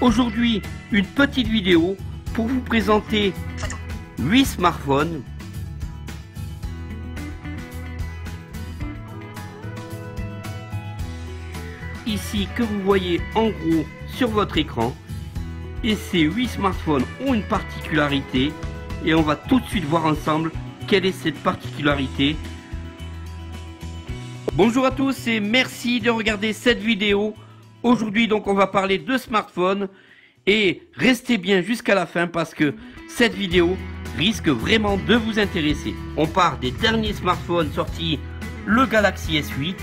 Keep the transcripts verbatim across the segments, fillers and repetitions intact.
Aujourd'hui, une petite vidéo pour vous présenter huit smartphones ici que vous voyez en gros sur votre écran. Et ces huit smartphones ont une particularité et on va tout de suite voir ensemble quelle est cette particularité. Bonjour à tous et merci de regarder cette vidéo. Aujourd'hui donc on va parler de smartphones et restez bien jusqu'à la fin parce que cette vidéo risque vraiment de vous intéresser. On part des derniers smartphones sortis, le Galaxy S huit,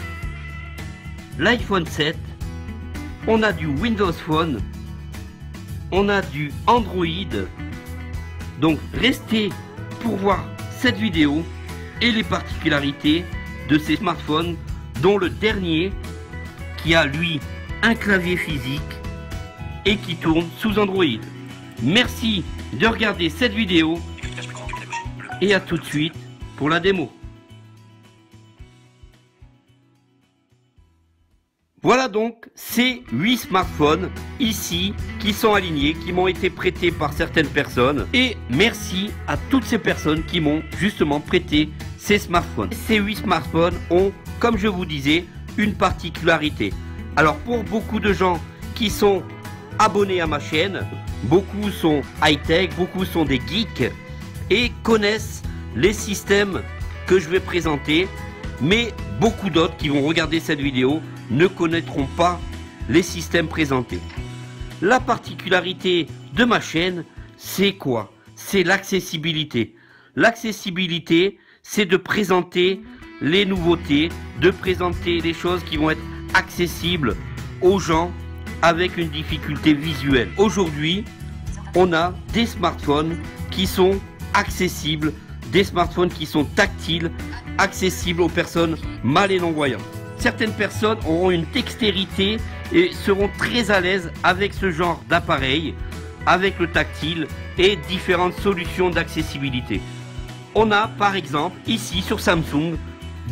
l'iPhone sept, on a du Windows Phone, on a du Android. Donc restez pour voir cette vidéo et les particularités de ces smartphones dont le dernier qui a lui un clavier physique et qui tourne sous Android. Merci de regarder cette vidéo et à tout de suite pour la démo. Voilà donc ces huit smartphones ici qui sont alignés, qui m'ont été prêtés par certaines personnes. Et merci à toutes ces personnes qui m'ont justement prêté ces smartphones. Ces huit smartphones ont, comme je vous disais, une particularité. Alors pour beaucoup de gens qui sont abonnés à ma chaîne, beaucoup sont high-tech, beaucoup sont des geeks et connaissent les systèmes que je vais présenter. Mais beaucoup d'autres qui vont regarder cette vidéo ne connaîtront pas les systèmes présentés. La particularité de ma chaîne, c'est quoi? C'est l'accessibilité. L'accessibilité, c'est de présenter les nouveautés, de présenter les choses qui vont être accessibles aux gens avec une difficulté visuelle. Aujourd'hui, on a des smartphones qui sont accessibles, des smartphones qui sont tactiles, accessibles aux personnes mal et non-voyantes. Certaines personnes auront une dextérité et seront très à l'aise avec ce genre d'appareil, avec le tactile et différentes solutions d'accessibilité. On a par exemple ici sur Samsung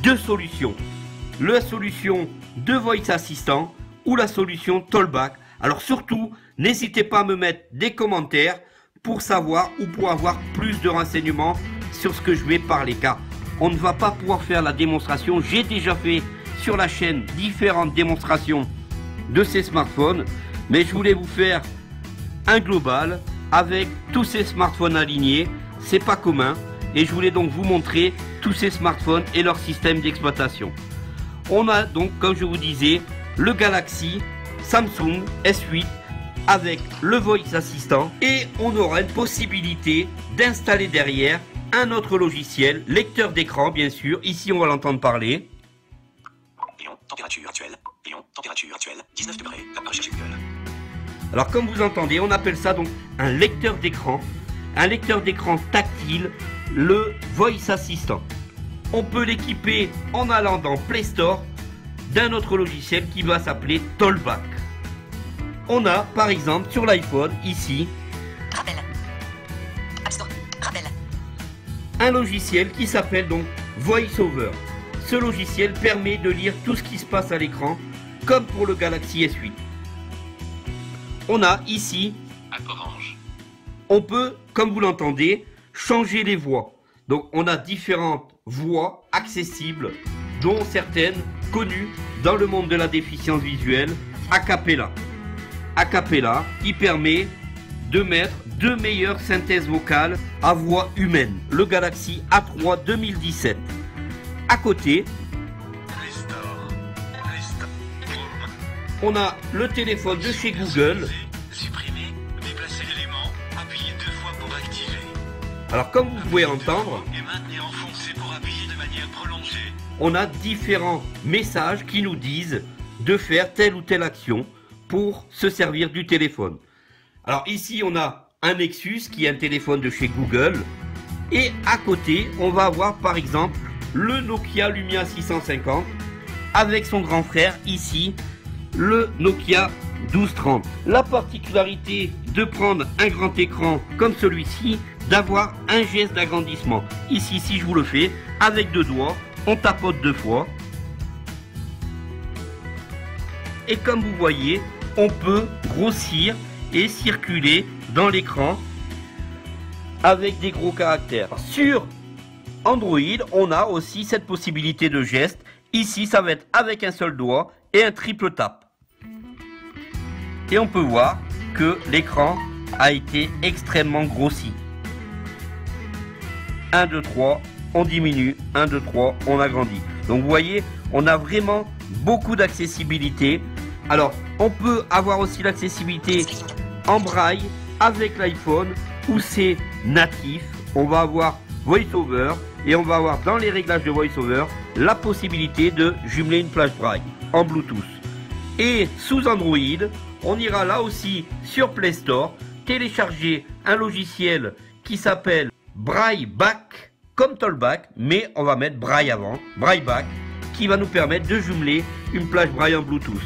deux solutions. La solution de Voice Assistant ou la solution TalkBack. Alors surtout, n'hésitez pas à me mettre des commentaires pour savoir ou pour avoir plus de renseignements sur ce que je vais parler, car on ne va pas pouvoir faire la démonstration. J'ai déjà fait sur la chaîne différentes démonstrations de ces smartphones, mais je voulais vous faire un global avec tous ces smartphones alignés. C'est pas commun et je voulais donc vous montrer tous ces smartphones et leur système d'exploitation. On a donc, comme je vous disais, le Galaxy Samsung S huit avec le Voice Assistant et on aura une possibilité d'installer derrière un autre logiciel, lecteur d'écran bien sûr. Ici on va l'entendre parler. Température actuelle. Lyon, température actuelle, dix-neuf degrés, la recherche Google. Alors comme vous entendez, on appelle ça donc un lecteur d'écran, un lecteur d'écran tactile, le Voice Assistant. On peut l'équiper en allant dans Play Store d'un autre logiciel qui va s'appeler TalkBack. On a par exemple sur l'iPhone ici Rappel. Rappel. Un logiciel qui s'appelle donc VoiceOver. Ce logiciel permet de lire tout ce qui se passe à l'écran, comme pour le Galaxy S huit. On a ici, on peut, comme vous l'entendez, changer les voix. Donc on a différentes voix accessibles, dont certaines connues dans le monde de la déficience visuelle, Acapela. Acapela qui permet de mettre deux meilleures synthèses vocales à voix humaine. Le Galaxy A trois deux mille dix-sept. À côté, on a le téléphone de chez Google. Alors comme vous pouvez entendre, on a différents messages qui nous disent de faire telle ou telle action pour se servir du téléphone. Alors ici on a un Nexus qui est un téléphone de chez Google. Et à côté, on va avoir par exemple le Nokia Lumia six cent cinquante avec son grand frère ici le Nokia douze trente. La particularité de prendre un grand écran comme celui-ci, d'avoir un geste d'agrandissement. Ici, si je vous le fais avec deux doigts, on tapote deux fois et comme vous voyez on peut grossir et circuler dans l'écran avec des gros caractères. Sur Android, on a aussi cette possibilité de geste. Ici, ça va être avec un seul doigt et un triple tap. Et on peut voir que l'écran a été extrêmement grossi. un, deux, trois, on diminue. un, deux, trois, on agrandit. Donc vous voyez, on a vraiment beaucoup d'accessibilité. Alors, on peut avoir aussi l'accessibilité en braille avec l'iPhone où c'est natif. On va avoir VoiceOver et on va avoir dans les réglages de VoiceOver la possibilité de jumeler une plage braille en Bluetooth. Et sous Android, on ira là aussi sur Play Store télécharger un logiciel qui s'appelle Braille Back, comme TalkBack, mais on va mettre Braille avant, Braille Back, qui va nous permettre de jumeler une plage braille en Bluetooth.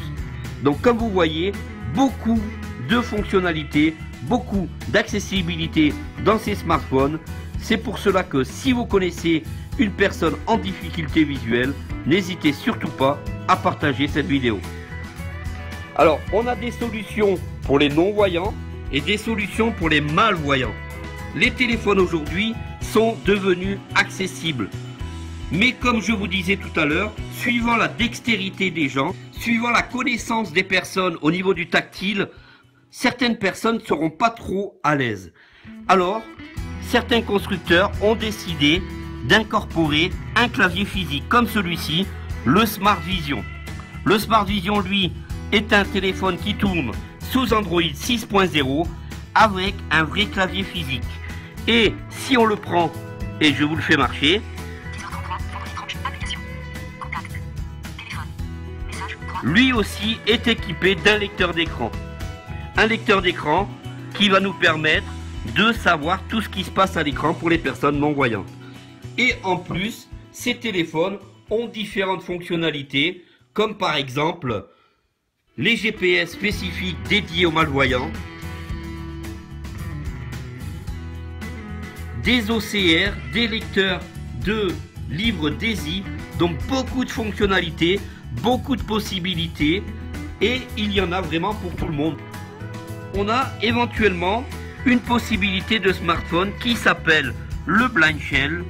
Donc comme vous voyez, beaucoup de fonctionnalités, beaucoup d'accessibilité dans ces smartphones. C'est pour cela que si vous connaissez une personne en difficulté visuelle, n'hésitez surtout pas à partager cette vidéo. Alors, on a des solutions pour les non-voyants et des solutions pour les malvoyants. Les téléphones aujourd'hui sont devenus accessibles. Mais comme je vous disais tout à l'heure, suivant la dextérité des gens, suivant la connaissance des personnes au niveau du tactile, certaines personnes ne seront pas trop à l'aise. Alors, certains constructeurs ont décidé d'incorporer un clavier physique comme celui-ci, le Smart Vision. Le Smart Vision, lui, est un téléphone qui tourne sous Android six point zéro avec un vrai clavier physique. Et si on le prend, et je vous le fais marcher, lui aussi est équipé d'un lecteur d'écran. Un lecteur d'écran qui va nous permettre de savoir tout ce qui se passe à l'écran pour les personnes non-voyantes. Et en plus, ces téléphones ont différentes fonctionnalités, comme par exemple les G P S spécifiques dédiés aux malvoyants, des O C R, des lecteurs de livres D S I, donc beaucoup de fonctionnalités, beaucoup de possibilités, et il y en a vraiment pour tout le monde. On a éventuellement une possibilité de smartphone qui s'appelle le BlindShell,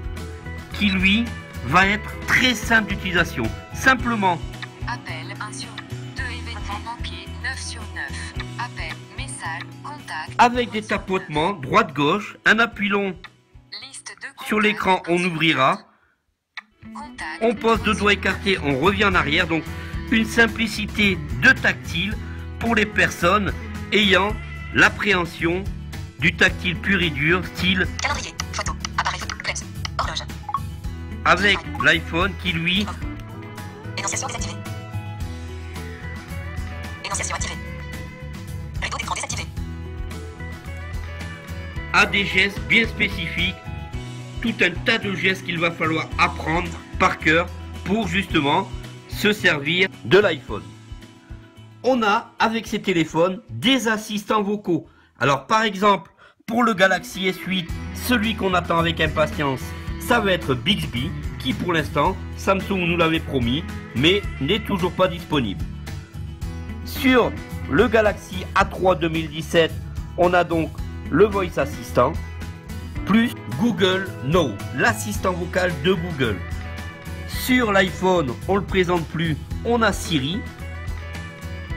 qui lui va être très simple d'utilisation. Simplement, appel un sur deux, événements manqués neuf sur neuf, appel, message, contact, avec des tapotements droite-gauche, un appui long sur l'écran, on ouvrira, contact, on pose deux doigts écartés, on revient en arrière. Donc une simplicité de tactile pour les personnes ayant l'appréhension du tactile pur et dur, style calendrier, photo, appareil, place, horloge. Avec l'iPhone qui lui, énonciation désactivée. Énonciation activée. Rideau d'écran désactivé. A des gestes bien spécifiques, tout un tas de gestes qu'il va falloir apprendre par cœur pour justement se servir de l'iPhone. On a avec ces téléphones des assistants vocaux. Alors par exemple, pour le Galaxy S huit, celui qu'on attend avec impatience, ça va être Bixby, qui pour l'instant, Samsung nous l'avait promis, mais n'est toujours pas disponible. Sur le Galaxy A trois deux mille dix-sept, on a donc le Voice Assistant, plus Google Now, l'assistant vocal de Google. Sur l'iPhone, on ne le présente plus, on a Siri.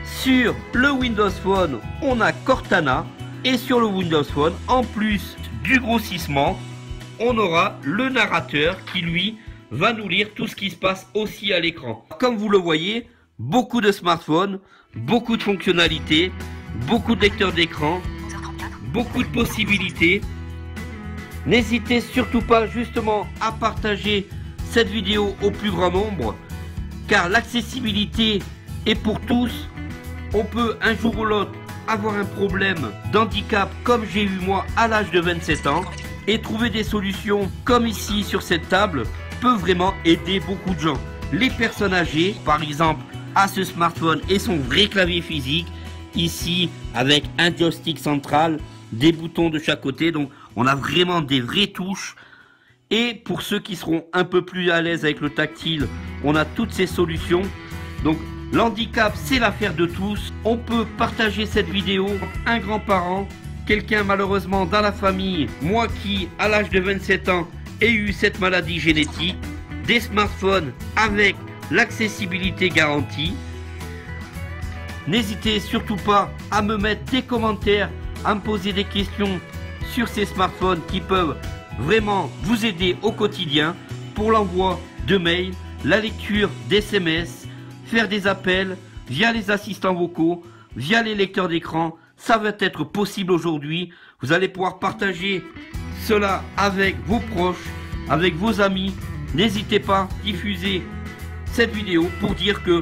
Sur le Windows Phone, on a Cortana. Et sur le Windows Phone, en plus du grossissement, on aura le narrateur qui, lui, va nous lire tout ce qui se passe aussi à l'écran. Comme vous le voyez, beaucoup de smartphones, beaucoup de fonctionnalités, beaucoup de lecteurs d'écran, beaucoup de possibilités. N'hésitez surtout pas justement à partager cette vidéo au plus grand nombre, car l'accessibilité est pour tous. On peut un jour ou l'autre avoir un problème d'handicap comme j'ai eu moi à l'âge de vingt-sept ans, et trouver des solutions comme ici sur cette table peut vraiment aider beaucoup de gens. Les personnes âgées par exemple à ce smartphone et son vrai clavier physique ici avec un joystick central, des boutons de chaque côté, donc on a vraiment des vraies touches. Et pour ceux qui seront un peu plus à l'aise avec le tactile, on a toutes ces solutions. Donc L'handicap, c'est l'affaire de tous. On peut partager cette vidéo, un grand-parent, quelqu'un malheureusement dans la famille, moi qui, à l'âge de vingt-sept ans, ai eu cette maladie génétique, des smartphones avec l'accessibilité garantie. N'hésitez surtout pas à me mettre des commentaires, à me poser des questions sur ces smartphones qui peuvent vraiment vous aider au quotidien pour l'envoi de mails, la lecture des S M S, faire des appels via les assistants vocaux, via les lecteurs d'écran. Ça va être possible aujourd'hui. Vous allez pouvoir partager cela avec vos proches, avec vos amis. N'hésitez pas à diffuser cette vidéo pour dire que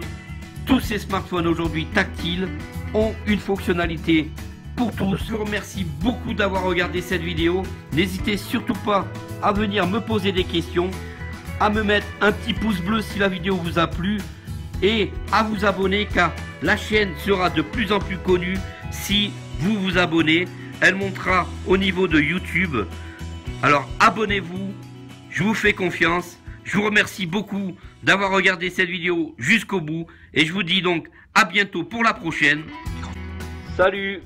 tous ces smartphones aujourd'hui tactiles ont une fonctionnalité pour tous. Je vous remercie beaucoup d'avoir regardé cette vidéo. N'hésitez surtout pas à venir me poser des questions, à me mettre un petit pouce bleu si la vidéo vous a plu et à vous abonner car la chaîne sera de plus en plus connue si vous vous abonnez. Elle montera au niveau de YouTube. Alors abonnez-vous, je vous fais confiance. Je vous remercie beaucoup d'avoir regardé cette vidéo jusqu'au bout et je vous dis donc à bientôt pour la prochaine. Salut!